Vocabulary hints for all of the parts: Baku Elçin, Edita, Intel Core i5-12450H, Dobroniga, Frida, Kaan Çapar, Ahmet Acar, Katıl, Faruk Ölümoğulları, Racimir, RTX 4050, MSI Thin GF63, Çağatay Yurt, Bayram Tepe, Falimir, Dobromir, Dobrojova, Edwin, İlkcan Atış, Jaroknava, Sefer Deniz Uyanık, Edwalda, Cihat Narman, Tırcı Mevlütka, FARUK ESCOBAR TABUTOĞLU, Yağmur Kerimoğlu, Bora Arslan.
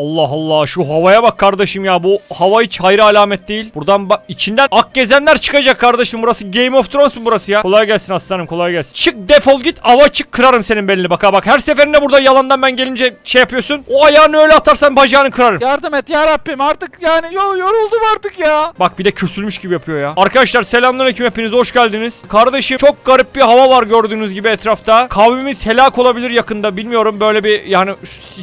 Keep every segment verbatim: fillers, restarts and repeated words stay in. Allah Allah, şu havaya bak kardeşim ya. Bu hava hiç hayra alamet değil. Buradan bak, içinden ak gezenler çıkacak kardeşim. Burası Game of Thrones mu burası ya? Kolay gelsin aslanım, kolay gelsin. Çık, defol git, ava çık, kırarım senin belini. Bak ha bak, her seferinde burada yalandan ben gelince şey yapıyorsun. O ayağını öyle atarsan bacağını kırarım. Yardım et ya Rabbim, artık yani yoruldum artık ya. Bak bir de kürsülmüş gibi yapıyor ya. Arkadaşlar selamünaleyküm, hepiniz hoş geldiniz. Kardeşim çok garip bir hava var gördüğünüz gibi etrafta. Kavmimiz helak olabilir yakında, bilmiyorum böyle bir yani.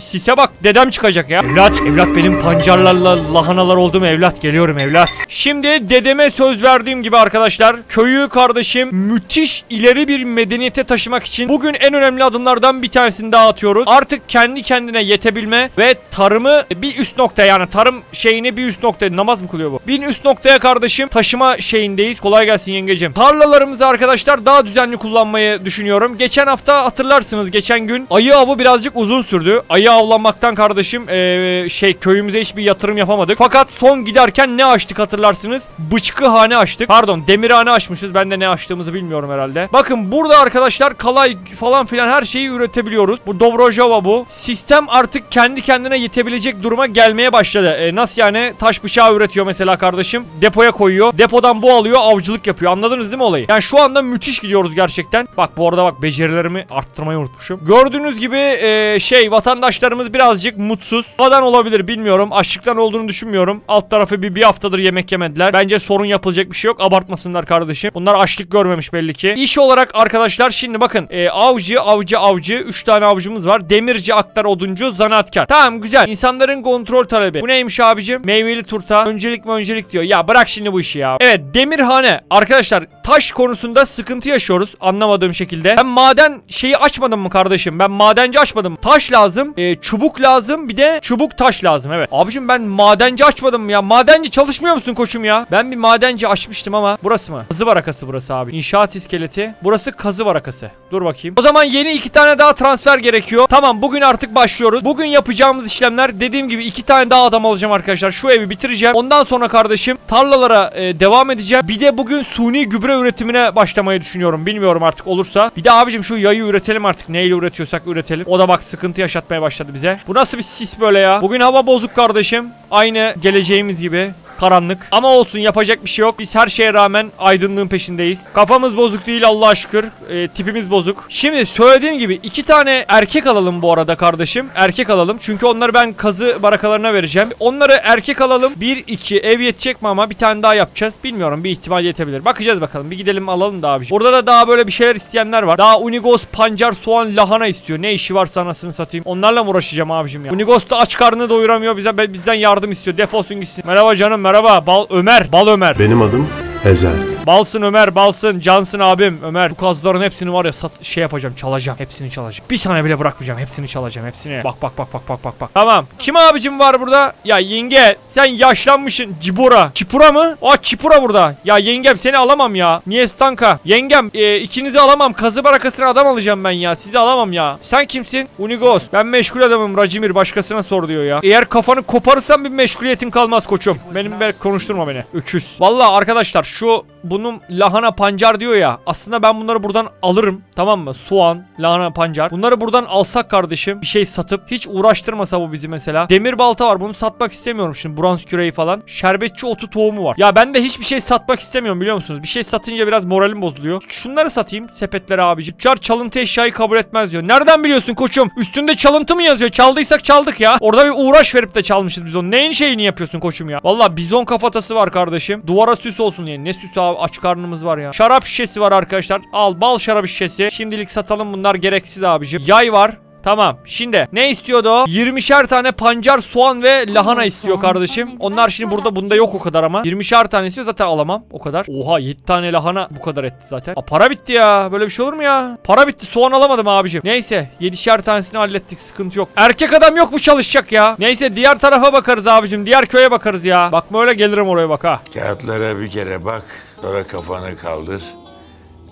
Sise bak, dedem çıkacak ya. Evlat, evlat benim pancarlarla lahanalar oldu mu evlat? Geliyorum evlat. Şimdi dedeme söz verdiğim gibi arkadaşlar, köyü kardeşim müthiş ileri bir medeniyete taşımak için bugün en önemli adımlardan bir tanesini daha atıyoruz. Artık kendi kendine yetebilme ve tarımı bir üst nokta, yani tarım şeyini bir üst noktaya, namaz mı kılıyor bu? Bir üst noktaya kardeşim taşıma şeyindeyiz. Kolay gelsin yengecim. Tarlalarımızı arkadaşlar daha düzenli kullanmayı düşünüyorum. Geçen hafta hatırlarsınız, geçen gün ayı avı birazcık uzun sürdü. Ayı avlanmaktan kardeşim eee şey köyümüze hiçbir yatırım yapamadık. Fakat son giderken ne açtık hatırlarsınız? Bıçkıhane açtık. Pardon, demirhane açmışız. Ben de ne açtığımızı bilmiyorum herhalde. Bakın burada arkadaşlar kalay falan filan her şeyi üretebiliyoruz. Bu Dobrojova bu. Sistem artık kendi kendine yetebilecek duruma gelmeye başladı. E, nasıl yani? Taş bıçağı üretiyor mesela kardeşim. Depoya koyuyor. Depodan bu alıyor. Avcılık yapıyor. Anladınız değil mi olayı? Yani şu anda müthiş gidiyoruz gerçekten. Bak bu arada bak, becerilerimi arttırmayı unutmuşum. Gördüğünüz gibi e, şey vatandaşlarımız birazcık mutsuz. Havadan olabilir bilmiyorum. Açlıktan olduğunu düşünmüyorum. Alt tarafı bir, bir haftadır yemek yemediler. Bence sorun yapılacak bir şey yok. Abartmasınlar kardeşim. Bunlar açlık görmemiş belli ki. İş olarak arkadaşlar şimdi bakın. E, avcı, avcı, avcı. Üç tane avcımız var. Demirci, aktar, oduncu, zanaatkar. Tamam güzel. İnsanların kontrol talebi. Bu neymiş abicim? Meyveli turta. Öncelik mi öncelik diyor. Ya bırak şimdi bu işi ya. Evet, demirhane. Arkadaşlar taş konusunda sıkıntı yaşıyoruz. Anlamadığım şekilde. Ben maden şeyi açmadım mı kardeşim? Ben madenci açmadım. Taş lazım. E, çubuk lazım. Bir de çubuk taş lazım, evet. Abicim ben madenci açmadım ya. Madenci çalışmıyor musun koçum ya? Ben bir madenci açmıştım ama. Burası mı? Kazı barakası burası abi. İnşaat iskeleti. Burası kazı barakası. Dur bakayım. O zaman yeni iki tane daha transfer gerekiyor. Tamam, bugün artık başlıyoruz. Bugün yapacağımız işlemler dediğim gibi iki tane daha adam alacağım arkadaşlar. Şu evi bitireceğim. Ondan sonra kardeşim tarlalara e, devam edeceğim. Bir de bugün suni gübre üretimine başlamayı düşünüyorum. Bilmiyorum artık olursa. Bir de abicim şu yayı üretelim artık. Neyle üretiyorsak üretelim. O da bak sıkıntı yaşatmaya başladı bize. Bu nasıl bir sis böyle ya. Bugün hava bozuk kardeşim. Aynı geleceğimiz gibi. Karanlık. Ama olsun, yapacak bir şey yok. Biz her şeye rağmen aydınlığın peşindeyiz. Kafamız bozuk değil Allah'a şükür. E, tipimiz bozuk. Şimdi söylediğim gibi iki tane erkek alalım bu arada kardeşim. Erkek alalım. Çünkü onları ben kazı barakalarına vereceğim. Onları erkek alalım. Bir, iki. Ev yetecek mi ama? Bir tane daha yapacağız. Bilmiyorum. Bir ihtimal yetebilir. Bakacağız bakalım. Bir gidelim alalım da abiciğim. Orada da daha böyle bir şeyler isteyenler var. Daha unigos, pancar, soğan, lahana istiyor. Ne işi varsa anasını satayım. Onlarla mı uğraşacağım abicim ya? Unigos da aç karnını doyuramıyor. Bize, bizden yardım istiyor. Defolsun gitsin. Merhaba canım. Merhaba Bal Ömer. Bal Ömer. Benim adım Ezel. Balsın Ömer, balsın. Cansın abim Ömer. Bu kazların hepsini var ya sat, şey yapacağım, çalacağım. Hepsini çalacağım. Bir tane bile bırakmayacağım. Hepsini çalacağım. Hepsini. Bak bak bak bak bak bak bak. Tamam. Kim abicim var burada? Ya yenge sen yaşlanmışsın. Cibora. Çipura mı? Aa Çipura burada. Ya yengem seni alamam ya. Niye stanka? Yengem e, ikinizi alamam. Kazı barakasına adam alacağım ben ya. Sizi alamam ya. Sen kimsin? Unigos. Ben meşgul adamım Racimir. Başkasına sor diyor ya. Eğer kafanı koparırsan bir meşguliyetim kalmaz koçum. Benim ben konuşturma beni. Öküz. Vallahi arkadaşlar şu bunun lahana, pancar diyor ya. Aslında ben bunları buradan alırım. Tamam mı? Soğan, lahana, pancar. Bunları buradan alsak kardeşim. Bir şey satıp. Hiç uğraştırmasa bu bizi mesela. Demir balta var. Bunu satmak istemiyorum şimdi. Bronz küreği falan. Şerbetçi otu tohumu var. Ya ben de hiçbir şey satmak istemiyorum biliyor musunuz? Bir şey satınca biraz moralim bozuluyor. Şunları satayım. Sepetlere abicim. Çar çalıntı eşyayı kabul etmez diyor. Nereden biliyorsun koçum? Üstünde çalıntı mı yazıyor? Çaldıysak çaldık ya. Orada bir uğraş verip de çalmışız biz onu. Neyin şeyini yapıyorsun koçum ya? Vallahi bizon kafatası var kardeşim. Duvara süs olsun yani. Ne süs abi, aç karnımız var ya. Şarap şişesi var arkadaşlar. Al bal şarap şişesi. Şimdilik satalım, bunlar gereksiz abicim. Yay var. Tamam. Şimdi ne istiyordu o? yirmişer tane pancar, soğan ve lahana istiyor kardeşim. Onlar şimdi burada, bunda yok o kadar ama. yirmişer tane istiyor, zaten alamam o kadar. Oha, yedi tane lahana bu kadar etti zaten. Aa, para bitti ya. Böyle bir şey olur mu ya? Para bitti. Soğan alamadım abicim. Neyse. yedişer tanesini hallettik. Sıkıntı yok. Erkek adam yok mu çalışacak ya? Neyse diğer tarafa bakarız abicim. Diğer köye bakarız ya. Bakma öyle, gelirim oraya bak ha. Kağıtlara bir kere bak. Sonra kafanı kaldır.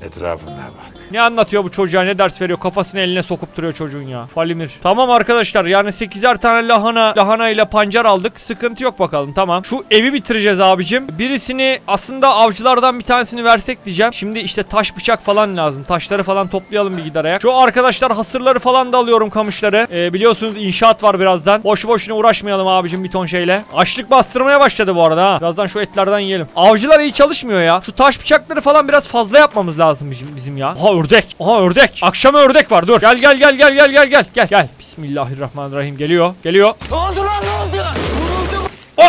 Etrafına bak. Ne anlatıyor bu çocuğa, ne ders veriyor, kafasını eline sokup duruyor çocuğun ya. Falimir. Tamam arkadaşlar, yani sekizer tane lahana lahana ile pancar aldık. Sıkıntı yok bakalım, tamam. Şu evi bitireceğiz abicim. Birisini aslında avcılardan bir tanesini versek diyeceğim. Şimdi işte taş bıçak falan lazım. Taşları falan toplayalım bir gideraya. Şu arkadaşlar hasırları falan da alıyorum, kamışları. Ee, biliyorsunuz inşaat var birazdan. Boşu boşuna uğraşmayalım abicim bir ton şeyle. Açlık bastırmaya başladı bu arada ha. Birazdan şu etlerden yiyelim. Avcılar iyi çalışmıyor ya. Şu taş bıçakları falan biraz fazla yapmamız lazım bizim, bizim ya. Aha ördek. Aha ördek. Akşama ördek var. Dur. Gel gel gel gel gel gel gel. Gel gel. Bismillahirrahmanirrahim. Geliyor. Geliyor. Ne oldu lan, ne oldu?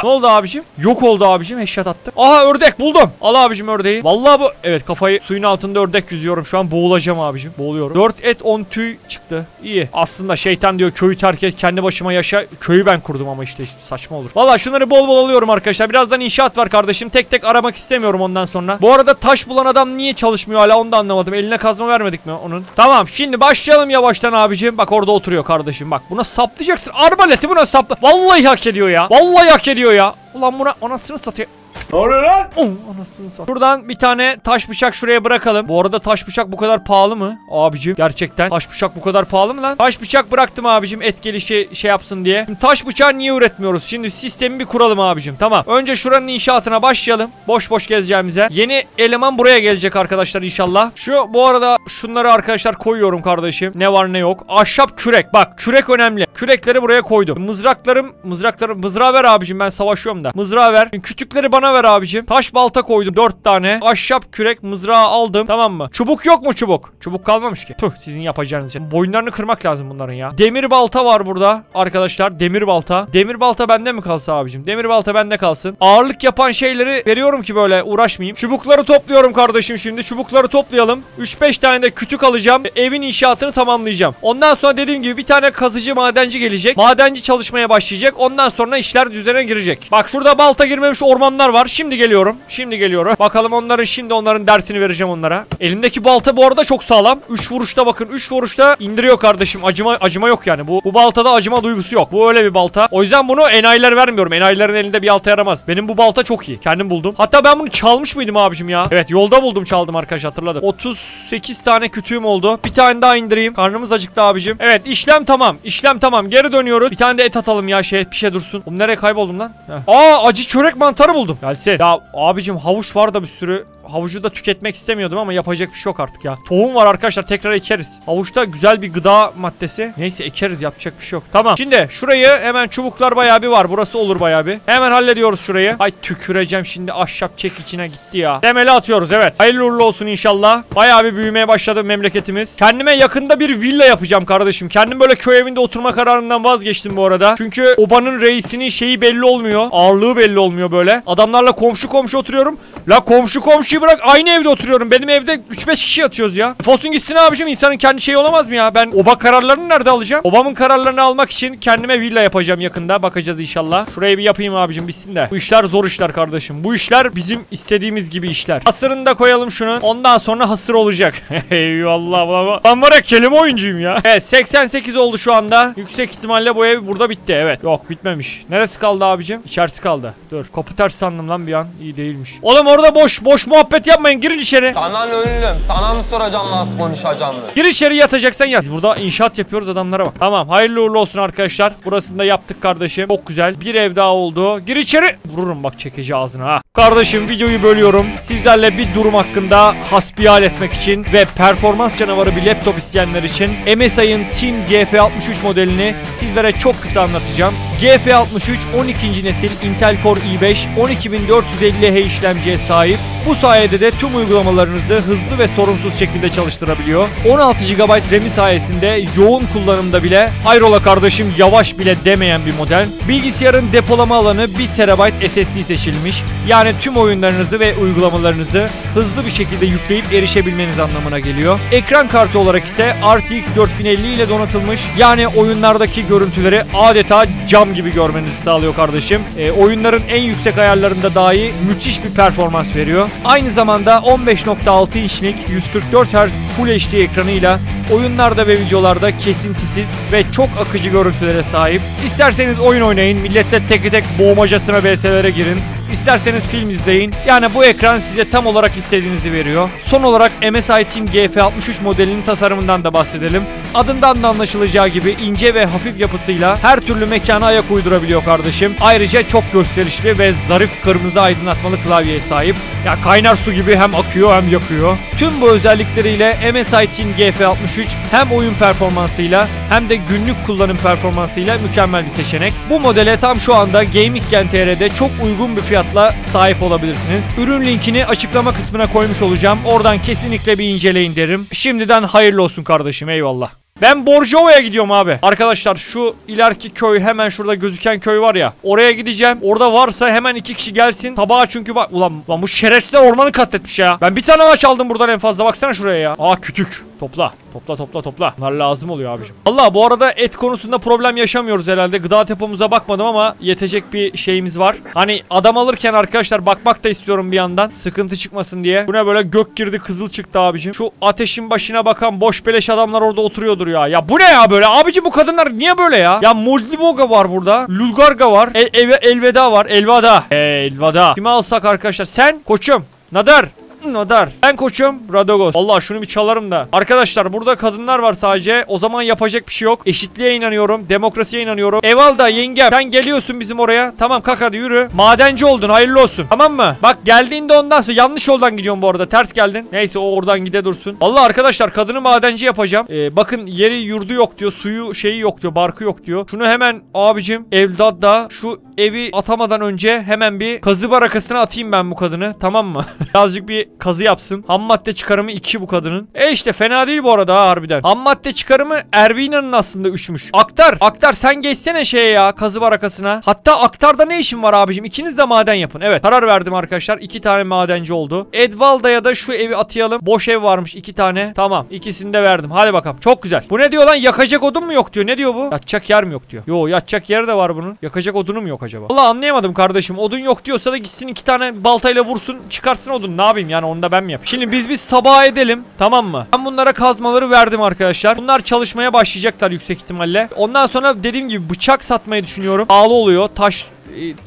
Ne oldu abicim? Yok oldu abicim. Headshot attım. Aha ördek buldum. Al abicim ördeği. Vallahi bu. Evet, kafayı suyun altında ördek yüzüyorum. Şu an boğulacağım abicim. Boğuluyorum. dört et on tüy çıktı. İyi. Aslında şeytan diyor köyü terk et, kendi başıma yaşa. Köyü ben kurdum ama işte saçma olur. Vallahi şunları bol bol alıyorum arkadaşlar. Birazdan inşaat var kardeşim. Tek tek aramak istemiyorum ondan sonra. Bu arada taş bulan adam niye çalışmıyor hala, onu da anlamadım. Eline kazma vermedik mi onun? Tamam şimdi başlayalım yavaştan abicim. Bak orada oturuyor kardeşim. Bak buna saplayacaksın. Arbaleti buna sapla. Vallahi hak ediyor ya. Vallahi hak ediyor ya. Ulan buna anasını satıyor. Ne oluyor lan? Oh, anasını satıyor. Buradan bir tane taş bıçak şuraya bırakalım. Bu arada taş bıçak bu kadar pahalı mı abicim? Gerçekten taş bıçak bu kadar pahalı mı lan? Taş bıçak bıraktım abicim et gelişi şey yapsın diye. Şimdi taş bıçağı niye üretmiyoruz? Şimdi sistemi bir kuralım abicim, tamam. Önce şuranın inşaatına başlayalım. Boş boş gezeceğimize. Yeni eleman buraya gelecek arkadaşlar inşallah. Şu bu arada şunları arkadaşlar koyuyorum kardeşim. Ne var ne yok. Ahşap kürek. Bak kürek önemli. Kürekleri buraya koydum. Mızraklarım, mızraklarım, mızrağı ver abicim, ben savaşıyorum da. Mızrağı ver. Kütükleri bana ver abicim. Taş balta koydum dört tane. Ahşap kürek, mızrağı aldım. Tamam mı? Çubuk yok mu çubuk? Çubuk kalmamış ki. Tüh, sizin yapacağınız şey. Boyunlarını kırmak lazım bunların ya. Demir balta var burada arkadaşlar. Demir balta. Demir balta bende mi kalsa abicim? Demir balta bende kalsın. Ağırlık yapan şeyleri veriyorum ki böyle uğraşmayayım. Çubukları topluyorum kardeşim şimdi. Çubukları toplayalım. üç beş tane de kütük alacağım. Evin inşaatını tamamlayacağım. Ondan sonra dediğim gibi bir tane kazıcı maden gelecek. Madenci çalışmaya başlayacak. Ondan sonra işler düzene girecek. Bak şurada balta girmemiş ormanlar var. Şimdi geliyorum. Şimdi geliyorum. Bakalım onların şimdi onların dersini vereceğim onlara. Elimdeki balta bu arada çok sağlam. üç vuruşta bakın. üç vuruşta indiriyor kardeşim. Acıma acıma yok yani. Bu bu baltada acıma duygusu yok. Bu öyle bir balta. O yüzden bunu enayiler vermiyorum. Enayilerin elinde bir balta yaramaz. Benim bu balta çok iyi. Kendim buldum. Hatta ben bunu çalmış mıydım abicim ya? Evet, yolda buldum, çaldım arkadaş, hatırladım. otuz sekiz tane kütüğüm oldu. Bir tane daha indireyim. Karnımız acıktı abicim. Evet, işlem tamam. İşlem tamam. Geri dönüyoruz. Bir tane de et atalım ya, şey et pişe dursun. Oğlum nereye kayboldum lan? Heh. Aa, acı çörek mantarı buldum. Gelsin. Ya abicim havuç var da bir sürü. Havucu da tüketmek istemiyordum ama yapacak bir şey yok artık ya. Tohum var arkadaşlar, tekrar ekeriz. Havuçta güzel bir gıda maddesi. Neyse, ekeriz, yapacak bir şey yok. Tamam. Şimdi şurayı hemen, çubuklar bayağı bir var. Burası olur bayağı bir. Hemen hallediyoruz şurayı. Ay tüküreceğim şimdi, ahşap çek içine gitti ya. Temeli atıyoruz, evet. Hayırlı uğurlu olsun inşallah. Bayağı bir büyümeye başladı memleketimiz. Kendime yakında bir villa yapacağım kardeşim. Kendim böyle köy evinde oturma kararından vazgeçtim bu arada. Çünkü obanın reisinin şeyi belli olmuyor. Ağırlığı belli olmuyor böyle. Adamlarla komşu komşu oturuyorum. La komşu komşu bırak, aynı evde oturuyorum. Benim evde üç beş kişi yatıyoruz ya. Fosun gitsin abicim, insanın kendi şeyi olamaz mı ya? Ben oba kararlarını nerede alacağım? Obamın kararlarını almak için kendime villa yapacağım yakında. Bakacağız inşallah. Şurayı bir yapayım abicim, bitsin de. Bu işler zor işler kardeşim. Bu işler bizim istediğimiz gibi işler. Hasırını da koyalım şunun. Ondan sonra hasır olacak. Eyvallah. Ben var ya, kelime oyuncuyum ya. Evet, seksen sekiz oldu şu anda. Yüksek ihtimalle bu ev burada bitti. Evet. Yok, bitmemiş. Neresi kaldı abicim? İçerisi kaldı. Dur. Kapı ters sandım lan bir an. İyi değilmiş. Oğlum orada boş boş mu muhabbet yapmayın, girin içeri. Sana ne ölüm? Sana mı soracağım nasıl konuşacağım mı? Gir içeri, yatacaksan yat. Biz burada inşaat yapıyoruz, adamlara bak. Tamam, hayırlı uğurlu olsun arkadaşlar. Burasını da yaptık kardeşim. Çok güzel. Bir ev daha oldu. Gir içeri. Vururum bak çekici ağzına ha. Kardeşim videoyu bölüyorum. Sizlerle bir durum hakkında hasbihal etmek için ve performans canavarı bir laptop isteyenler için M S I'ın Thin G F altmış üç modelini sizlere çok kısa anlatacağım. G F altmış üç on ikinci nesil Intel Core i beş on iki bin dört yüz elli H işlemciye sahip. Bu sayede de tüm uygulamalarınızı hızlı ve sorunsuz şekilde çalıştırabiliyor. on altı gigabayt RAM'i sayesinde yoğun kullanımda bile hayrola kardeşim yavaş bile demeyen bir model. Bilgisayarın depolama alanı bir terabayt S S D seçilmiş. Yani tüm oyunlarınızı ve uygulamalarınızı hızlı bir şekilde yükleyip erişebilmeniz anlamına geliyor. Ekran kartı olarak ise R T X kırk elli ile donatılmış. Yani oyunlardaki görüntüleri adeta cam gibi görmenizi sağlıyor kardeşim. E, oyunların en yüksek ayarlarında dahi müthiş bir performans veriyor. Aynı zamanda on beş nokta altı inçlik yüz kırk dört hertz Full H D ekranıyla oyunlarda ve videolarda kesintisiz ve çok akıcı görüntülere sahip. İsterseniz oyun oynayın, milletle tek tek boğmacasına B S'lere girin. İsterseniz film izleyin. Yani bu ekran size tam olarak istediğinizi veriyor. Son olarak M S I Thin G F altmış üç modelinin tasarımından da bahsedelim. Adından da anlaşılacağı gibi ince ve hafif yapısıyla her türlü mekana ayak uydurabiliyor kardeşim. Ayrıca çok gösterişli ve zarif kırmızı aydınlatmalı klavyeye sahip. Ya kaynar su gibi hem akıyor hem yakıyor. Tüm bu özellikleriyle M S I Thin G F altmış üç hem oyun performansıyla hem de günlük kullanım performansıyla mükemmel bir seçenek. Bu modele tam şu anda Gaming Gen nokta T R'de çok uygun bir fiyatla sahip olabilirsiniz. Ürün linkini açıklama kısmına koymuş olacağım. Oradan kesinlikle bir inceleyin derim. Şimdiden hayırlı olsun kardeşim, eyvallah. Ben Dobrojova'ya gidiyorum abi. Arkadaşlar şu ileriki köy, hemen şurada gözüken köy var ya, oraya gideceğim. Orada varsa hemen iki kişi gelsin tabağa, çünkü bak ulan, ulan bu şerefsizler ormanı katletmiş ya. Ben bir tane ağaç aldım buradan en fazla, baksana şuraya ya. Aa kütük. Topla topla topla topla. Bunlar lazım oluyor abicim. Allah, bu arada et konusunda problem yaşamıyoruz herhalde. Gıda depomuza bakmadım ama yetecek bir şeyimiz var. Hani adam alırken arkadaşlar bakmak da istiyorum bir yandan, sıkıntı çıkmasın diye. Buna böyle gök girdi kızıl çıktı abicim. Şu ateşin başına bakan boş beleş adamlar orada oturuyordur ya. Ya bu ne ya böyle abicim, bu kadınlar niye böyle ya? Ya Moldliboga var burada, Lulgarga var, El, El, Elveda var. Elvada Elvada kime alsak arkadaşlar? Sen koçum Nadar Nadar. Ben koçum Radogos. Allah şunu bir çalarım da. Arkadaşlar burada kadınlar var sadece. O zaman yapacak bir şey yok. Eşitliğe inanıyorum. Demokrasiye inanıyorum. Edwalda yengem, sen geliyorsun bizim oraya. Tamam kalk hadi yürü. Madenci oldun, hayırlı olsun. Tamam mı? Bak geldiğinde ondan sonra yanlış yoldan gidiyorsun bu arada. Ters geldin. Neyse o oradan gide dursun. Allah arkadaşlar kadını madenci yapacağım. Ee, bakın yeri yurdu yok diyor. Suyu şeyi yok diyor. Barkı yok diyor. Şunu hemen abicim Edita, şu evi atamadan önce hemen bir kazı barakasına atayım ben bu kadını. Tamam mı? Birazcık bir kazı yapsın. Ham madde çıkarımı iki bu kadının. E işte fena değil bu arada ha, harbiden. Ham madde çıkarımı Ervina'nın aslında üçmüş. Aktar. Aktar sen geçsene şeye ya, kazı barakasına. Hatta Aktar'da ne işin var abicim? İkiniz de maden yapın. Evet karar verdim arkadaşlar. İki tane madenci oldu. Edvalda'ya da şu evi atayalım. Boş ev varmış iki tane. Tamam. İkisini de verdim. Hadi bakalım. Çok güzel. Bu ne diyor lan? Yakacak odun mu yok diyor. Ne diyor bu? Yatacak yer mi yok diyor. Yo yatacak yeri de var bunun. Yakacak odunu mu yok acaba? Vallahi anlayamadım kardeşim. Odun yok diyorsa da gitsin iki tane baltayla vursun. Çıkarsın odun. Ne yapayım? Yani onu da ben mi yapayım? Şimdi biz bir sabaha edelim. Tamam mı? Ben bunlara kazmaları verdim arkadaşlar. Bunlar çalışmaya başlayacaklar yüksek ihtimalle. Ondan sonra dediğim gibi bıçak satmayı düşünüyorum. Pahalı oluyor. Taş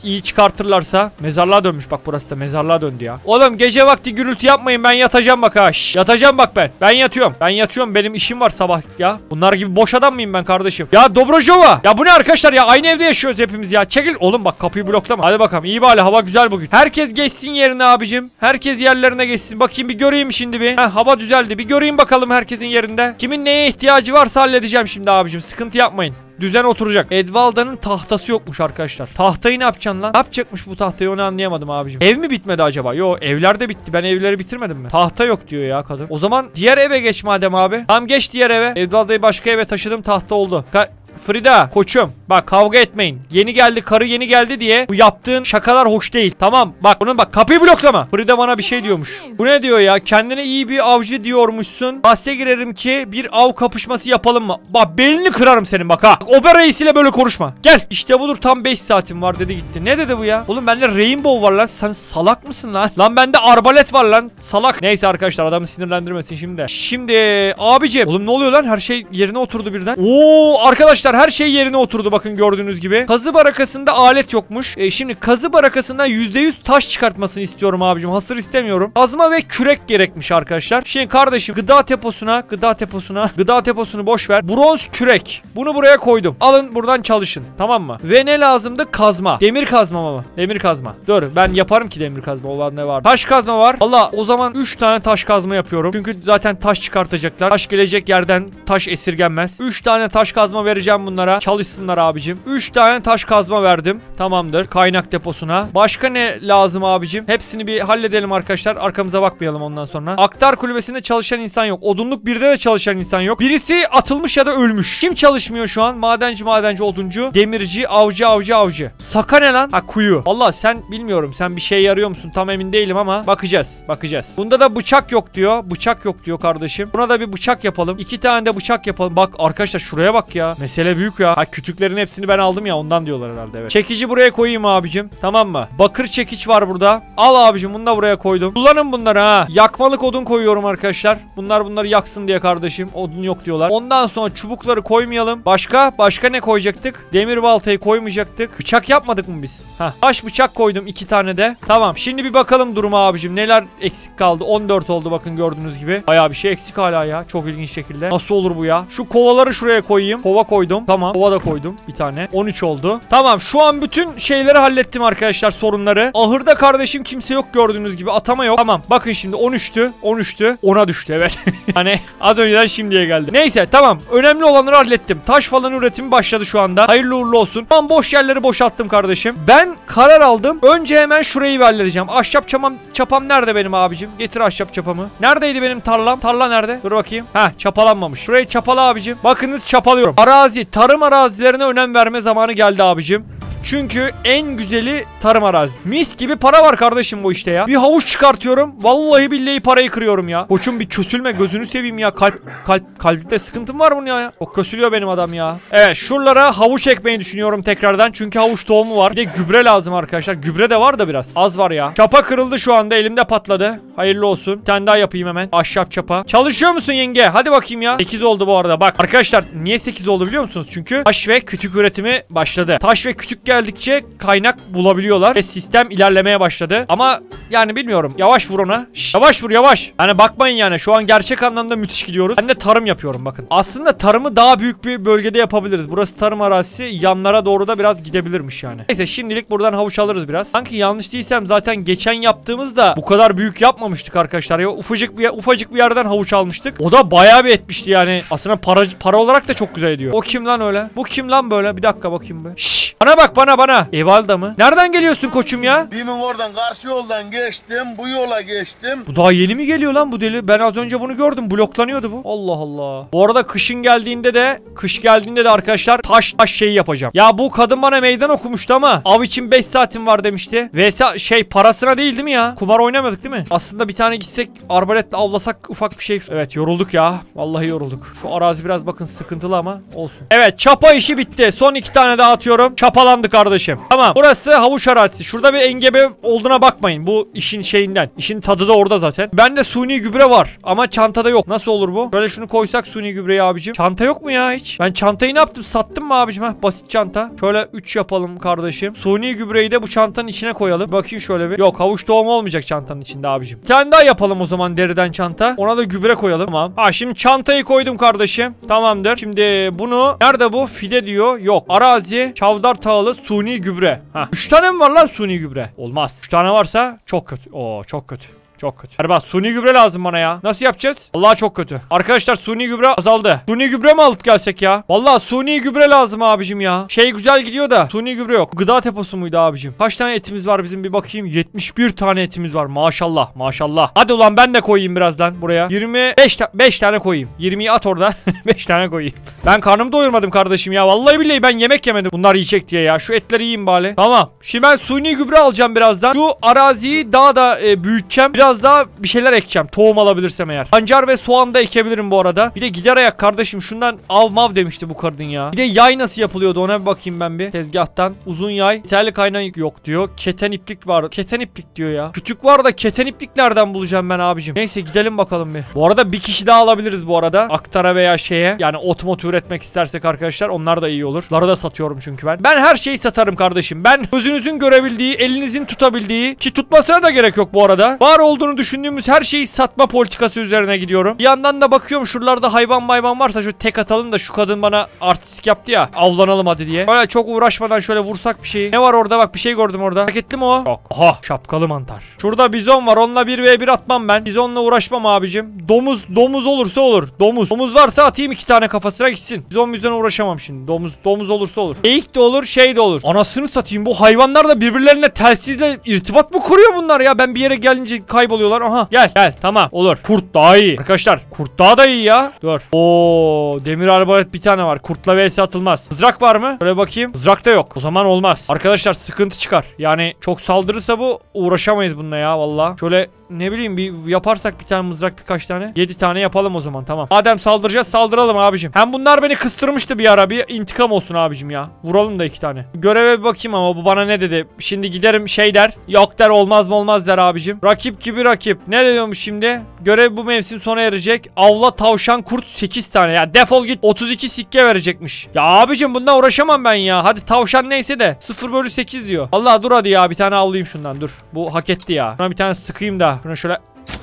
iyi çıkartırlarsa. Mezarlığa dönmüş bak burası da. Mezarlığa döndü ya. Oğlum gece vakti gürültü yapmayın. Ben yatacağım bak ha. Şş, yatacağım bak ben. Ben yatıyorum. Ben yatıyorum. Benim işim var sabah ya. Bunlar gibi boş adam mıyım ben kardeşim? Ya Dobrojova. Ya bu ne arkadaşlar ya? Aynı evde yaşıyoruz hepimiz ya. Çekil. Oğlum bak kapıyı bloklama. Hadi bakalım. İyi bari. Hava güzel bugün. Herkes geçsin yerine abicim. Herkes yerlerine geçsin. Bakayım bir göreyim şimdi bir. Heh, hava düzeldi. Bir göreyim bakalım herkesin yerinde. Kimin neye ihtiyacı varsa halledeceğim şimdi abicim. Sıkıntı yapmayın. Düzen oturacak. Edvalda'nın tahtası yokmuş arkadaşlar. Tahtayı ne yapacaksın lan? Ne yapacakmış bu tahtayı, onu anlayamadım abicim. Ev mi bitmedi acaba? Yo evler de bitti. Ben evleri bitirmedim mi? Tahta yok diyor ya kadın. O zaman diğer eve geç madem abi. Tamam geç diğer eve. Edvalda'yı başka eve taşıdım, tahta oldu. Ka Frida koçum bak kavga etmeyin. Yeni geldi karı, yeni geldi diye bu yaptığın şakalar hoş değil. Tamam bak bunun bak kapıyı bloklama. Frida bana bir şey diyormuş. Bu ne diyor ya? Kendine iyi bir avcı diyormuşsun. Bahse girerim ki bir av kapışması yapalım mı? Bak belini kırarım senin bak ha. Ober reisiyle böyle konuşma. Gel. İşte budur, tam beş saatim var dedi gitti. Ne dedi bu ya? Oğlum bende rainbow var lan. Sen salak mısın lan? Lan bende arbalet var lan. Salak. Neyse arkadaşlar adamı sinirlendirmesin şimdi. Şimdi abicim. Oğlum ne oluyor lan? Her şey yerine oturdu birden. Oo arkadaş. Her şey yerine oturdu bakın gördüğünüz gibi. Kazı barakasında alet yokmuş. E şimdi kazı barakasından yüzde yüz taş çıkartmasını istiyorum abicim. Hasır istemiyorum. Kazma ve kürek gerekmiş arkadaşlar. Şimdi kardeşim gıda deposuna, gıda deposuna, gıda deposunu boş ver. Bronz kürek. Bunu buraya koydum. Alın buradan çalışın. Tamam mı? Ve ne lazımdı? Kazma. Demir kazma mı? Demir kazma. Dur ben yaparım ki demir kazma. Olan ne var? Taş kazma var. Valla o zaman üç tane taş kazma yapıyorum. Çünkü zaten taş çıkartacaklar. Taş gelecek yerden taş esirgenmez. üç tane taş kazma vereceğim bunlara. Çalışsınlar abicim. üç tane taş kazma verdim. Tamamdır. Kaynak deposuna. Başka ne lazım abicim? Hepsini bir halledelim arkadaşlar. Arkamıza bakmayalım ondan sonra. Aktar kulübesinde çalışan insan yok. Odunluk birde de çalışan insan yok. Birisi atılmış ya da ölmüş. Kim çalışmıyor şu an? Madenci madenci oduncu. Demirci avcı avcı avcı. Saka ne lan? Ha kuyu. Allah sen bilmiyorum. Sen bir şey yarıyor musun? Tam emin değilim ama bakacağız. Bakacağız. Bunda da bıçak yok diyor. Bıçak yok diyor kardeşim. Buna da bir bıçak yapalım. iki tane de bıçak yapalım. Bak arkadaşlar şuraya bak ya. Mesela mesele büyük ya. Ha, kütüklerin hepsini ben aldım ya, ondan diyorlar herhalde. Evet. Çekici buraya koyayım abicim, tamam mı? Bakır çekiç var burada. Al abicim, bunu da buraya koydum. Kullanın bunları ha. Yakmalık odun koyuyorum arkadaşlar. Bunlar bunları yaksın diye kardeşim. Odun yok diyorlar. Ondan sonra çubukları koymayalım. Başka? Başka ne koyacaktık? Demir baltayı koymayacaktık. Bıçak yapmadık mı biz? Ha, taş bıçak koydum iki tane de. Tamam, şimdi bir bakalım duruma abicim. Neler eksik kaldı? on dört oldu bakın gördüğünüz gibi. Bayağı bir şey eksik hala ya. Çok ilginç şekilde. Nasıl olur bu ya? Şu kovaları şuraya koyayım. Kova koydum. Tamam. Kova da koydum bir tane. on üç oldu. Tamam, şu an bütün şeyleri hallettim arkadaşlar, sorunları. Ahırda kardeşim kimse yok gördüğünüz gibi. Atama yok. Tamam. Bakın şimdi on üçtü. on üçtü. ona düştü evet. Hani az önceden şimdiye geldi. Neyse tamam. Önemli olanları hallettim. Taş falan üretimi başladı şu anda. Hayırlı uğurlu olsun. Tamam, boş yerleri boşalttım kardeşim. Ben karar aldım. Önce hemen şurayı bir halledeceğim. Ahşap çapam, çapam nerede benim abicim? Getir ahşap çapamı. Neredeydi benim tarlam? Tarla nerede? Dur bakayım. Heh, çapalanmamış. Şurayı çapala abicim. Bakınız çapalıyorum. Arazi, tarım arazilerine önem verme zamanı geldi abicim. Çünkü en güzeli tarım arazi. Mis gibi para var kardeşim bu işte ya. Bir havuç çıkartıyorum. Vallahi billahi parayı kırıyorum ya. Koçum bir küsülme, gözünü seveyim ya. Kalp kalp kalpte sıkıntım var bunun ya. O küsülüyor benim adam ya. Evet, şuralara havuç ekmeyi düşünüyorum tekrardan. Çünkü havuç tohumu var. Bir de gübre lazım arkadaşlar. Gübre de var da biraz. Az var ya. Çapa kırıldı şu anda. Elimde patladı. Hayırlı olsun. Bir tane daha yapayım hemen. Ahşap çapa. Çalışıyor musun yenge? Hadi bakayım ya. sekiz oldu bu arada. Bak arkadaşlar niye sekiz oldu biliyor musunuz? Çünkü taş ve kütük üretimi başladı. Taş ve kütük geldikçe kaynak bulabiliyorlar ve sistem ilerlemeye başladı. Ama yani bilmiyorum. Yavaş vur ona. Şş, yavaş vur yavaş. Yani bakmayın yani. Şu an gerçek anlamda müthiş gidiyoruz. Ben de tarım yapıyorum bakın. Aslında tarımı daha büyük bir bölgede yapabiliriz. Burası tarım arazisi. Yanlara doğru da biraz gidebilirmiş yani. Neyse şimdilik buradan havuç alırız biraz. Sanki yanlış değilsem zaten geçen yaptığımızda bu kadar büyük yapmamıştık arkadaşlar. Ya ufacık bir ufacık bir yerden havuç almıştık. O da bayağı bir etmişti yani. Aslında para, para olarak da çok güzel ediyor. O kim lan öyle? Bu kim lan böyle? Bir dakika bakayım be. Şşş. Bana bak. Bana bana. Edwalda mı? Nereden geliyorsun koçum ya? Demin oradan karşı yoldan geçtim. Bu yola geçtim. Bu daha yeni mi geliyor lan bu deli? Ben az önce bunu gördüm. Bloklanıyordu bu. Allah Allah. Bu arada kışın geldiğinde de kış geldiğinde de arkadaşlar taş taş şeyi yapacağım. Ya bu kadın bana meydan okumuştu ama av için beş saatim var demişti. Vs şey parasına değil değil mi ya? Kumar oynamadık değil mi? Aslında bir tane gitsek arbaletle avlasak ufak bir şey. Evet yorulduk ya. Vallahi yorulduk. Şu arazi biraz bakın sıkıntılı ama olsun. Evet çapa işi bitti. Son iki tane daha atıyorum. Çapalan kardeşim. Tamam. Burası havuç arazisi. Şurada bir engebe olduğuna bakmayın. Bu işin şeyinden. İşin tadı da orada zaten. Bende suni gübre var ama çantada yok. Nasıl olur bu? Böyle şunu koysak suni gübreyi abicim. Çanta yok mu ya hiç? Ben çantayı ne yaptım? Sattım mı abicim? Heh, basit çanta. Şöyle üç yapalım kardeşim. Suni gübreyi de bu çantanın içine koyalım. Bakayım şöyle bir. Yok, havuç tohumu olmayacak çantanın içinde abicim. Bir tane daha yapalım o zaman deriden çanta. Ona da gübre koyalım. Tamam. Ha şimdi çantayı koydum kardeşim. Tamamdır. Şimdi bunu nerede bu? Fide diyor. Yok. Arazi, çavdar tağlı, suni gübre. Ha. üç tane mi var lan suni gübre? Olmaz. üç tane varsa çok kötü. Oo çok kötü. Çok kötü. Her bak suni gübre lazım bana ya. Nasıl yapacağız? Vallahi çok kötü. Arkadaşlar suni gübre azaldı. Suni gübre mi alıp gelsek ya? Vallahi suni gübre lazım abicim ya. Şey güzel gidiyor da suni gübre yok. Gıda deposu muydu abicim? Kaç tane etimiz var bizim bir bakayım. yetmiş bir tane etimiz var. Maşallah maşallah. Hadi ulan ben de koyayım birazdan buraya. yirmi beş tane koyayım. yirmiyi at orada. beş tane koyayım. Ben karnımı doyurmadım kardeşim ya. Vallahi billahi ben yemek yemedim. Bunlar yiyecek diye ya. Şu etleri yiyeyim bari. Tamam. Şimdi ben suni gübre alacağım birazdan. Şu araziyi daha da e, büyüteceğim. Biraz daha bir şeyler ekeceğim. Tohum alabilirsem eğer. Pancar ve soğan da ekebilirim bu arada. Bir de gider ayak kardeşim. Şundan av mav demişti bu kadın ya. Bir de yay nasıl yapılıyordu ona bir bakayım ben bir. Tezgahtan. Uzun yay. İtalya kaynağı yok diyor. Keten iplik var. Keten iplik diyor ya. Kütük var da keten iplik nereden bulacağım ben abicim? Neyse gidelim bakalım bir. Bu arada bir kişi daha alabiliriz bu arada. Aktara veya şeye. Yani ot mot üretmek istersek arkadaşlar onlar da iyi olur. Lara da satıyorum çünkü ben. Ben her şeyi satarım kardeşim. Ben gözünüzün görebildiği, elinizin tutabildiği ki tutmasına da gerek yok bu arada. Var oldu olduğunu düşündüğümüz her şeyi satma politikası üzerine gidiyorum. Bir yandan da bakıyorum şuralarda hayvan mayvan varsa şu tek atalım da şu kadın bana artistik yaptı ya. Avlanalım hadi diye. Böyle çok uğraşmadan şöyle vursak bir şeyi. Ne var orada bak bir şey gördüm orada. Hareketli mi o? Yok. Aha şapkalı mantar. Şurada bizon var. Onunla bir ve bir atmam ben. Bizonla uğraşmam abicim. Domuz. Domuz olursa olur. Domuz. Domuz varsa atayım iki tane kafasına gitsin. Bizon bizona uğraşamam şimdi. Domuz. Domuz olursa olur. Eğik de olur. Şey de olur. Anasını satayım bu hayvanlar da birbirlerine telsizle irtibat mı kuruyor bunlar ya? Ben bir yere gelince kay oluyorlar. Aha gel gel tamam olur. Kurt daha iyi. Arkadaşlar kurt daha da iyi ya. Dur. Oo demir arbalet bir tane var. Kurtla vs atılmaz. Mızrak var mı? Şöyle bakayım. Mızrak da yok. O zaman olmaz. Arkadaşlar sıkıntı çıkar. Yani çok saldırırsa bu uğraşamayız bununla ya valla. Şöyle ne bileyim bir yaparsak bir tane mızrak birkaç tane. yedi tane yapalım o zaman, tamam. Madem saldıracağız saldıralım abicim. Hem bunlar beni kıstırmıştı bir ara, bir intikam olsun abicim ya. Vuralım da iki tane. Göreve bir bakayım ama bu bana ne dedi? Şimdi giderim şey der. Yok der, olmaz mı olmaz der abicim. Rakip gibi rakip. Ne diyormuş şimdi? Görev bu mevsim sona erecek. Avla tavşan kurt sekiz tane ya. Defol git. otuz iki sikke verecekmiş. Ya abicim bundan uğraşamam ben ya. Hadi tavşan neyse de. sıfır bölü sekiz diyor. Allah dur hadi ya, bir tane avlayayım şundan dur. Bu hak etti ya. Buna bir tane sıkayım da. Buna şöyle.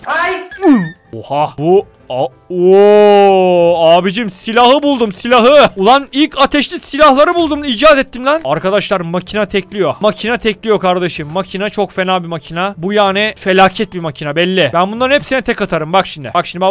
Ay. Oha bu. Ooo abicim silahı buldum, silahı. Ulan ilk ateşli silahları buldum, icat ettim lan. Arkadaşlar makina tekliyor. Makina tekliyor kardeşim. Makina çok fena bir makina. Bu yani felaket bir makina belli. Ben bunların hepsine tek atarım bak şimdi. Bak şimdi bak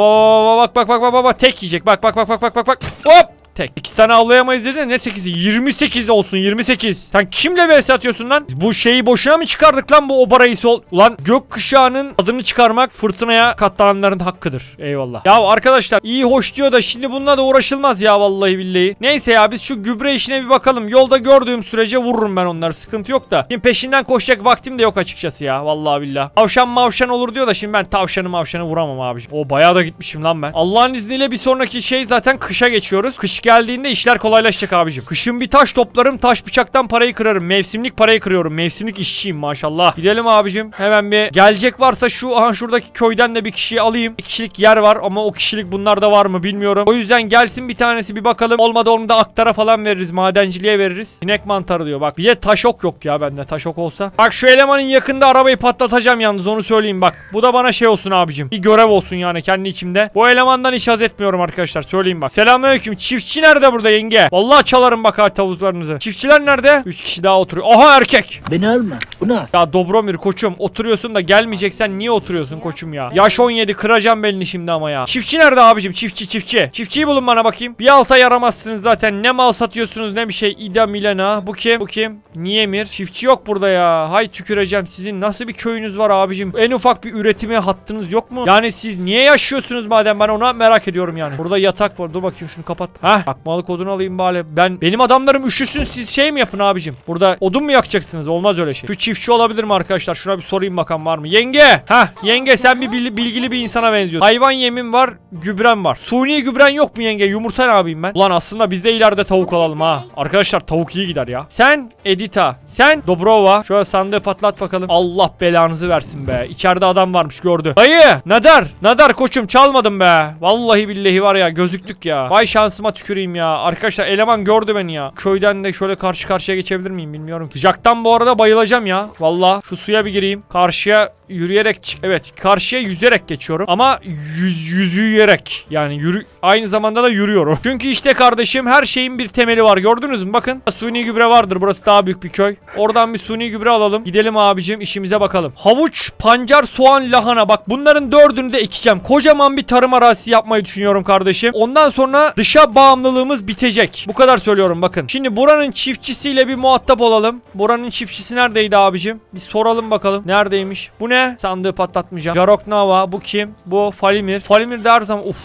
bak bak bak bak bak bak. Tek yiyecek bak bak bak bak bak bak bak. Hop. Tek. iki tane avlayamayız dedin. Ne sekizi? yirmi sekiz olsun, yirmi sekiz. Sen kimle V S atıyorsun lan? Bu şeyi boşuna mı çıkardık lan, bu Obara Isol? Ulan gökkuşağının adını çıkarmak fırtınaya katlananların hakkıdır. Eyvallah. Ya arkadaşlar iyi hoş diyor da şimdi bununla da uğraşılmaz ya vallahi billahi. Neyse ya biz şu gübre işine bir bakalım. Yolda gördüğüm sürece vururum ben onları. Sıkıntı yok da. Şimdi peşinden koşacak vaktim de yok açıkçası ya. Vallahi billahi. Tavşan mavşan olur diyor da şimdi ben tavşanı mavşanı vuramam abiciğim. O bayağı da gitmişim lan ben. Allah'ın izniyle bir sonraki şey zaten kışa geçiyoruz. Kış geldiğinde işler kolaylaşacak abicim. Kışın bir taş toplarım, taş bıçaktan parayı kırarım. Mevsimlik parayı kırıyorum. Mevsimlik işçiyim maşallah. Gidelim abicim. Hemen bir gelecek varsa şu aha şuradaki köyden de bir kişiyi alayım. Bir kişilik yer var ama o kişilik bunlarda var mı bilmiyorum. O yüzden gelsin bir tanesi bir bakalım. Olmadı onu da aktara falan veririz. Madenciliğe veririz. Sinek mantarı diyor bak. Bir de taş ok yok ya bende. Taş ok olsa. Bak şu elemanın yakında arabayı patlatacağım yalnız, onu söyleyeyim bak. Bu da bana şey olsun abicim. Bir görev olsun yani kendi içimde. Bu elemandan hiç haz etmiyorum arkadaşlar. Söyleyeyim bak. Selamünaleyküm. Çiftçi Çiftçi nerede burada yenge? Vallahi çalarım bak ha tavuklarınızı. Çiftçiler nerede? üç kişi daha oturuyor. Aha erkek. Beni alma. Buna. Ya Dobromir koçum oturuyorsun da gelmeyeceksen niye oturuyorsun koçum ya? Yaş on yedi, kıracağım belini şimdi ama ya. Çiftçi nerede abicim? Çiftçi çiftçi. Çiftçiyi bulun bana bakayım. Bir alta yaramazsınız zaten. Ne mal satıyorsunuz ne bir şey. İda Milena. Bu kim? Bu kim? Niyemir? Çiftçi yok burada ya. Hay tüküreceğim. Sizin nasıl bir köyünüz var abicim? En ufak bir üretime hattınız yok mu? Yani siz niye yaşıyorsunuz madem, ben ona merak ediyorum yani. Burada yatak var. Dur bakayım şunu kapat. Heh, akmalı kodunu alayım bari. Ben benim adamlarım üşüsün, siz şey mi yapın abicim? Burada odun mu yakacaksınız? Olmaz öyle şey. Şu çiftçi olabilir mi arkadaşlar? Şuna bir sorayım bakalım var mı? Yenge! Heh, yenge sen bir bil, bilgili bir insana benziyorsun. Hayvan yemin var, gübrem var. Suni gübren yok mu yenge? Yumurta ne yapayım ben? Ulan aslında biz de ileride tavuk alalım ha. Arkadaşlar tavuk iyi gider ya. Sen Edita, sen Dobrova. Şöyle sandığı patlat bakalım. Allah belanızı versin be. İçeride adam varmış gördü. Dayı! Nadar! Nadar koçum çalmadım be. Vallahi billahi var ya gözüktük ya. Vay şansıma tüküreyim ya. Arkadaşlar eleman gördü beni ya. Köyden de şöyle karşı karşıya geçebilir miyim bilmiyorum. Sıcaktan bu arada bayılacağım ya. Vallahi şu suya bir gireyim. Karşıya yürüyerek çık. Evet karşıya yüzerek geçiyorum. Ama yüz yüzüyerek. Yani yürü aynı zamanda da yürüyorum. Çünkü işte kardeşim her şeyin bir temeli var. Gördünüz mü? Bakın. Suni gübre vardır. Burası daha büyük bir köy. Oradan bir suni gübre alalım. Gidelim abicim işimize bakalım. Havuç, pancar, soğan, lahana. Bak bunların dördünü de ekeceğim. Kocaman bir tarım arazisi yapmayı düşünüyorum kardeşim. Ondan sonra dışa bağımlılığımız bitecek. Bu kadar söylüyorum bakın. Şimdi buranın çiftçisiyle bir muhatap olalım. Buranın çiftçisi neredeydi abicim? Bir soralım bakalım. Neredeymiş? Bu ne? Sandığı patlatmayacağım. Jaroknava. Bu kim? Bu Falimir. Falimir der zaman. Uff.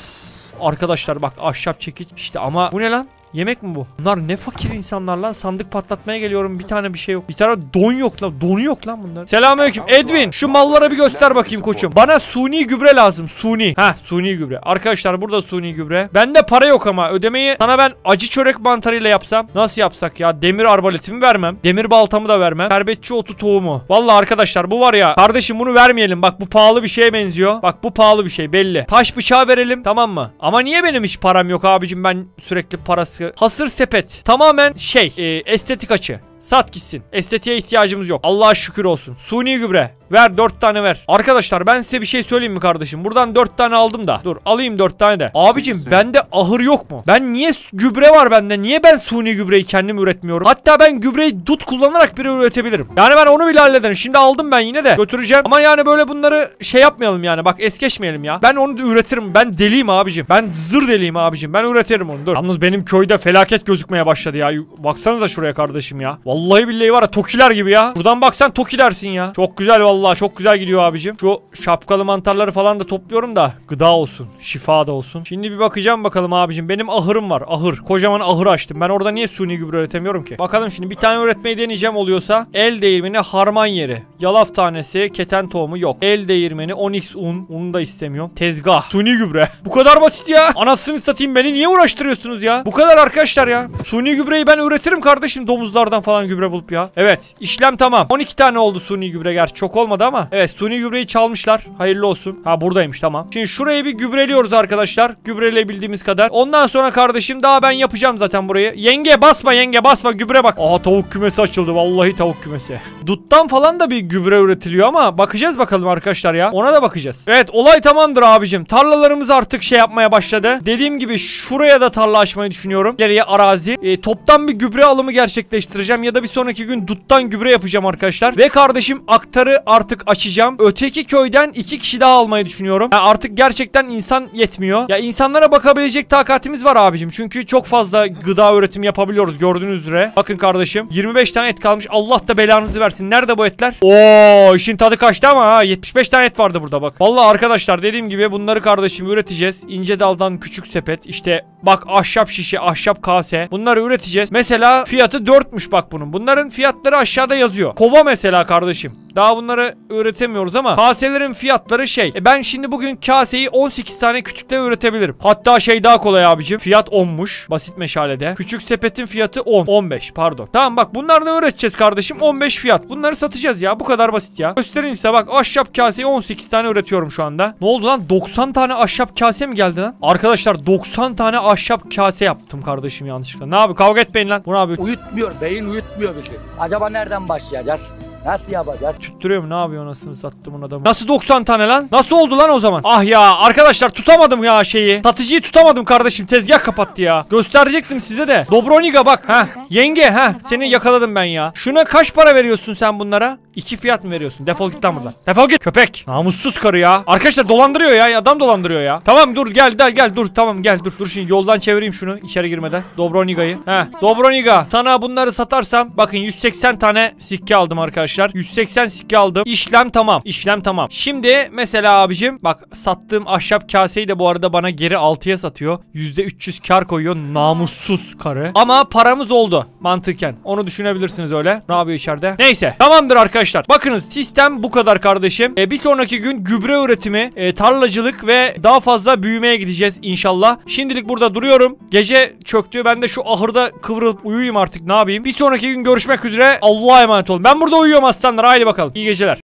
Arkadaşlar bak ahşap çekiç. İşte ama bu ne lan? Yemek mi bu? Bunlar ne fakir insanlar lan. Sandık patlatmaya geliyorum. Bir tane bir şey yok. Bir tane don yok lan. Donu yok lan bunların. Selamünaleyküm. Edwin şu mallara bir göster bakayım koçum. Bana suni gübre lazım. Suni. Heh suni gübre. Arkadaşlar burada suni gübre. Bende para yok ama ödemeyi sana ben acı çörek mantarıyla yapsam. Nasıl yapsak ya? Demir arbaletimi vermem. Demir baltamı da vermem. Şerbetçi otu tohumu. Vallahi arkadaşlar bu var ya. Kardeşim bunu vermeyelim. Bak bu pahalı bir şeye benziyor. Bak bu pahalı bir şey belli. Taş bıçağı verelim tamam mı? Ama niye benim hiç param yok abicim? Ben sürekli parası. Hasır sepet. Tamamen şey e, estetik açı. Sat gitsin. Estetiğe ihtiyacımız yok. Allah'a şükür olsun. Suni gübre. Ver dört tane ver. Arkadaşlar ben size bir şey söyleyeyim mi kardeşim? Buradan dört tane aldım da. Dur alayım dört tane de. Abicim bende ahır yok mu? Ben niye gübre var bende? Niye ben suni gübreyi kendim üretmiyorum? Hatta ben gübreyi dut kullanarak bile üretebilirim. Yani ben onu bile hallederim. Şimdi aldım ben yine de. Götüreceğim. Ama yani böyle bunları şey yapmayalım yani. Bak es geçmeyelim ya. Ben onu üretirim. Ben deliyim abicim. Ben zır deliyim abicim. Ben üretirim onu. Dur. Yalnız benim köyde felaket gözükmeye başladı ya. Baksanıza şuraya kardeşim ya. Vallahi billahi var ya tokiler gibi ya. Buradan baksan toki dersin ya. Çok güzel vallahi, çok güzel gidiyor abicim. Şu şapkalı mantarları falan da topluyorum da gıda olsun, şifa da olsun. Şimdi bir bakacağım bakalım abicim. Benim ahırım var. Ahır. Kocaman ahır açtım. Ben orada niye suni gübre üretemiyorum ki? Bakalım şimdi bir tane üretmeyi deneyeceğim, oluyorsa el değirmeni harman yeri. Yalaf tanesi, keten tohumu yok. El değirmeni, on x un. Unu da istemiyorum. Tezgah. Suni gübre. Bu kadar basit ya. Anasını satayım, beni niye uğraştırıyorsunuz ya? Bu kadar arkadaşlar ya. Suni gübreyi ben üretirim kardeşim, domuzlardan falan gübre bulup ya. Evet. İşlem tamam. on iki tane oldu suni gübre, gerçi çok olmadı ama. Evet, suni gübreyi çalmışlar. Hayırlı olsun. Ha, buradaymış, tamam. Şimdi şurayı bir gübreliyoruz arkadaşlar. Gübreleyebildiğimiz kadar. Ondan sonra kardeşim daha ben yapacağım zaten burayı. Yenge basma, yenge basma, gübre bak. Aa, tavuk kümesi açıldı. Vallahi tavuk kümesi. Duttan falan da bir gübre üretiliyor ama bakacağız bakalım arkadaşlar ya. Ona da bakacağız. Evet, olay tamamdır abicim. Tarlalarımız artık şey yapmaya başladı. Dediğim gibi şuraya da tarla açmayı düşünüyorum. İleriye arazi. E, toptan bir gübre alımı gerçekleştireceğim ya da bir sonraki gün duttan gübre yapacağım arkadaşlar. Ve kardeşim aktarı artık açacağım. Öteki köyden iki kişi daha almayı düşünüyorum. Yani artık gerçekten insan yetmiyor. Ya insanlara bakabilecek takatimiz var abicim. Çünkü çok fazla gıda üretimi yapabiliyoruz gördüğünüz üzere. Bakın kardeşim, yirmi beş tane et kalmış. Allah da belanızı versin. Nerede bu etler? Oo, işin tadı kaçtı ama ha. yetmiş beş tane et vardı burada bak. Vallahi arkadaşlar dediğim gibi bunları kardeşim üreteceğiz. İnce daldan küçük sepet. İşte bak, ahşap şişe, ahşap kase. Bunları üreteceğiz. Mesela fiyatı dörtmüş bak bunun. Bunların fiyatları aşağıda yazıyor. Kova mesela kardeşim. Daha bunları üretemiyoruz ama kaselerin fiyatları şey. E ben şimdi bugün kaseyi on sekiz tane küçükten üretebilirim. Hatta şey daha kolay abicim. Fiyat onmuş. Basit meşalede. Küçük sepetin fiyatı on. on beş pardon. Tamam bak, bunları da üreteceğiz kardeşim. on beş fiyat. Bunları satacağız ya. Bu kadar basit ya. Göstereyim size bak. Ahşap kaseyi on sekiz tane üretiyorum şu anda. Ne oldu lan? doksan tane ahşap kase mi geldi lan? Arkadaşlar doksan tane ahşap kase yaptım kardeşim yanlışlıkla. Ne abi? Kavga etmeyin lan. Bu ne abi? Uyutmuyor. Beyin uyutmuyor bizi. Acaba nereden başlayacağız? Nasıl yapacağız? Tüttürüyor mu? Ne yapıyor anasını sattım onu adamı? Nasıl doksan tane lan? Nasıl oldu lan o zaman? Ah ya arkadaşlar, tutamadım ya şeyi. Satıcıyı tutamadım kardeşim. Tezgah kapattı ya. Gösterecektim size de. Dobroniga bak. Ha yenge, ha seni yakaladım ben ya. Şuna kaç para veriyorsun sen bunlara? İki fiyat mı veriyorsun? Defol git lan buradan. Defol git köpek. Namussuz karı ya. Arkadaşlar dolandırıyor ya. Adam dolandırıyor ya. Tamam dur, gel gel gel dur. Tamam gel dur. Dur şimdi yoldan çevireyim şunu içeri girmeden. Dobroniga'yı. Ha Dobroniga, sana bunları satarsam bakın yüz seksen tane sikke aldım arkadaşlar. yüz seksen sikke aldım. İşlem tamam. İşlem tamam. Şimdi mesela abicim bak, sattığım ahşap kaseyi de bu arada bana geri altıya satıyor. yüzde üç yüz kar koyuyor. Namussuz karı. Ama paramız oldu mantıken. Onu düşünebilirsiniz öyle. Ne yapıyor içeride? Neyse. Tamamdır arkadaşlar. Bakınız sistem bu kadar kardeşim. E, bir sonraki gün gübre üretimi, e, tarlacılık ve daha fazla büyümeye gideceğiz inşallah. Şimdilik burada duruyorum. Gece çöktü. Ben de şu ahırda kıvrılıp uyuyayım artık. Ne yapayım? Bir sonraki gün görüşmek üzere. Allah'a emanet olun. Ben burada uyuyorum aslanlar, haydi bakalım. İyi geceler.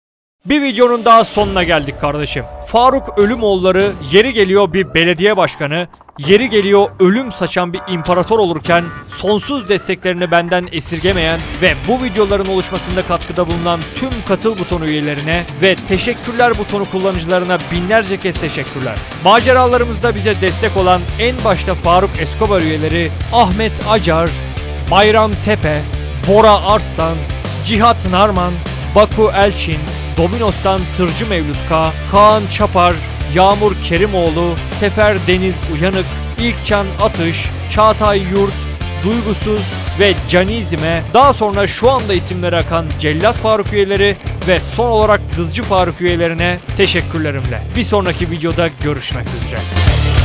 Bir videonun daha sonuna geldik kardeşim. Faruk Ölümoğulları yeri geliyor bir belediye başkanı, yeri geliyor ölüm saçan bir imparator olurken sonsuz desteklerini benden esirgemeyen ve bu videoların oluşmasında katkıda bulunan tüm katıl butonu üyelerine ve teşekkürler butonu kullanıcılarına binlerce kez teşekkürler. Maceralarımızda bize destek olan en başta Faruk Escobar üyeleri Ahmet Acar, Bayram Tepe, Bora Arslan, Cihat Narman, Baku Elçin, Dominos'tan Tırcı Mevlütka, Kaan Çapar, Yağmur Kerimoğlu, Sefer Deniz Uyanık, İlkcan Atış, Çağatay Yurt, Duygusuz ve Canizm'e, daha sonra şu anda isimleri akan Cellat Faruk üyeleri ve son olarak Dızcı Faruk üyelerine teşekkürlerimle. Bir sonraki videoda görüşmek üzere.